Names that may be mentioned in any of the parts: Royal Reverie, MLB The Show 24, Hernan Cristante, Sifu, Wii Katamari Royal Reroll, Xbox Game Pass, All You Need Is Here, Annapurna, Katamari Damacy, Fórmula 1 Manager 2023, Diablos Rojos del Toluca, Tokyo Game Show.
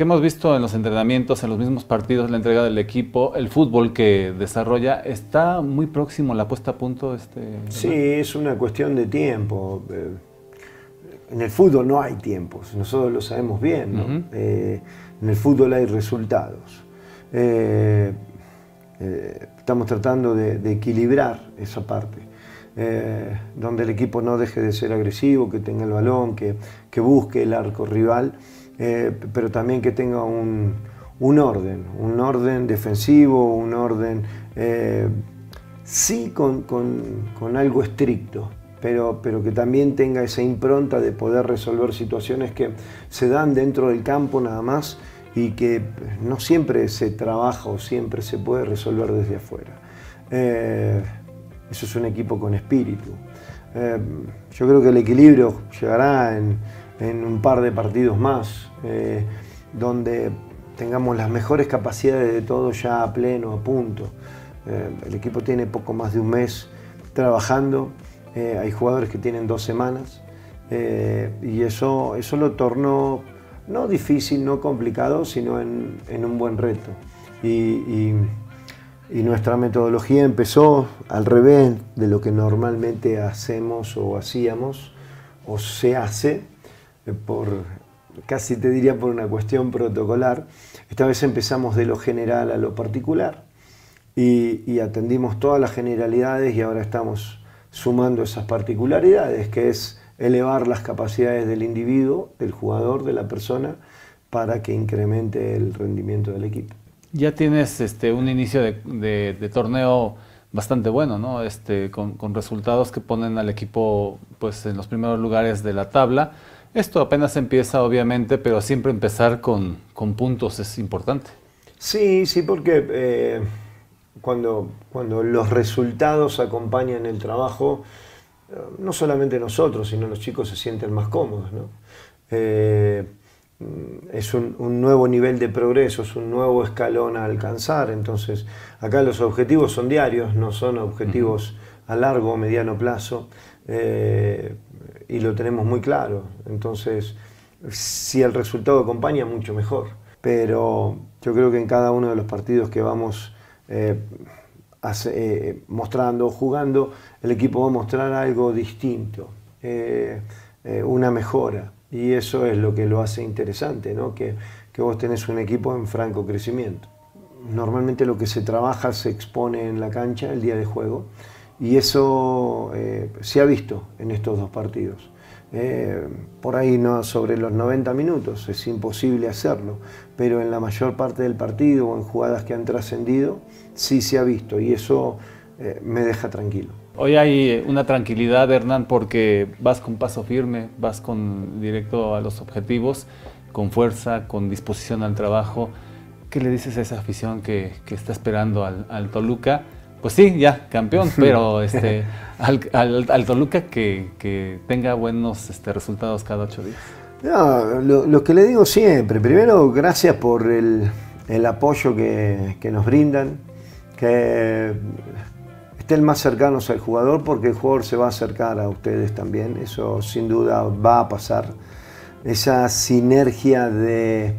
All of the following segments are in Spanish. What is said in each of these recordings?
que hemos visto en los entrenamientos, en los mismos partidos, la entrega del equipo, el fútbol que desarrolla, ¿está muy próximo la puesta a punto? Sí, es una cuestión de tiempo. En el fútbol no hay tiempos, nosotros lo sabemos bien, ¿no? En el fútbol hay resultados. Estamos tratando de equilibrar esa parte, donde el equipo no deje de ser agresivo, que tenga el balón, que busque el arco rival, pero también que tenga un orden defensivo, un orden sí con algo estricto, pero que también tenga esa impronta de poder resolver situaciones que se dan dentro del campo nada más y que no siempre se trabaja o siempre se puede resolver desde afuera. Eso es un equipo con espíritu. Yo creo que el equilibrio llegará en un par de partidos más, donde tengamos las mejores capacidades de todos ya a pleno, a punto. El equipo tiene poco más de un mes trabajando. Hay jugadores que tienen 2 semanas y eso lo tornó no difícil, no complicado, sino en un buen reto. Y nuestra metodología empezó al revés de lo que normalmente hacemos o hacíamos o se hace, por casi te diría por una cuestión protocolar. Esta vez empezamos de lo general a lo particular y atendimos todas las generalidades y ahora estamos sumando esas particularidades, que es elevar las capacidades del individuo, del jugador, de la persona, para que incremente el rendimiento del equipo. Ya tienes un inicio de torneo bastante bueno, ¿no? Con resultados que ponen al equipo pues, en los primeros lugares de la tabla. Esto apenas empieza, obviamente, pero siempre empezar con puntos es importante. Sí, porque cuando los resultados acompañan el trabajo, no solamente nosotros, sino los chicos se sienten más cómodos, ¿no? Es un nuevo nivel de progreso, es un nuevo escalón a alcanzar. Entonces, acá los objetivos son diarios, no son objetivos a largo o mediano plazo, y lo tenemos muy claro. Entonces, si el resultado acompaña, mucho mejor. Pero yo creo que en cada uno de los partidos que vamos mostrando, jugando, el equipo va a mostrar algo distinto, una mejora, y eso es lo que lo hace interesante, ¿no? Que vos tenés un equipo en franco crecimiento. Normalmente lo que se trabaja se expone en la cancha el día de juego, y eso se ha visto en estos 2 partidos. Por ahí no sobre los 90 minutos, es imposible hacerlo, pero en la mayor parte del partido o en jugadas que han trascendido, sí se ha visto, y eso me deja tranquilo. Hoy hay una tranquilidad, Hernán, porque vas con paso firme, vas directo a los objetivos, con fuerza, con disposición al trabajo. ¿Qué le dices a esa afición que está esperando al Toluca? Pues sí, ya, campeón, pero al Toluca que tenga buenos resultados cada 8 días. No, lo que le digo siempre, primero, gracias por el apoyo que nos brindan, que estén más cercanos al jugador, porque el jugador se va a acercar a ustedes también, eso sin duda va a pasar. Esa sinergia de...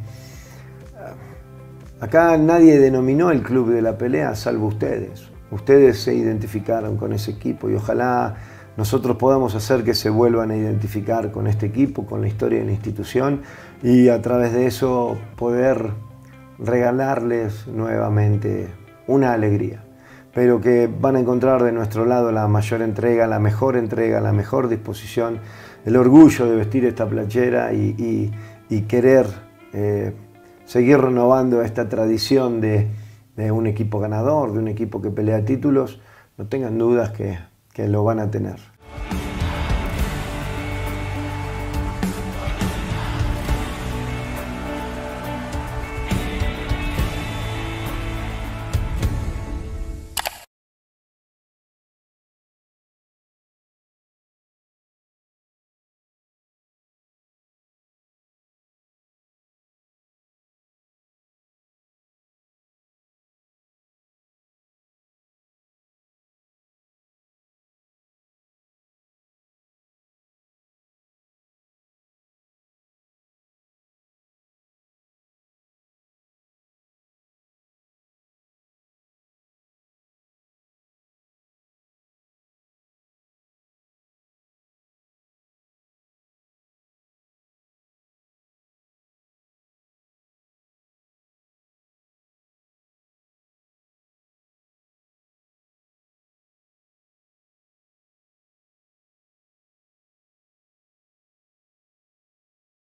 Acá nadie denominó el club de la pelea, salvo ustedes. Ustedes se identificaron con ese equipo y ojalá nosotros podamos hacer que se vuelvan a identificar con este equipo, con la historia de la institución, y a través de eso poder regalarles nuevamente una alegría. Pero que van a encontrar de nuestro lado la mayor entrega, la mejor disposición, el orgullo de vestir esta playera y querer seguir renovando esta tradición de un equipo ganador, de un equipo que pelea títulos. No tengan dudas que lo van a tener.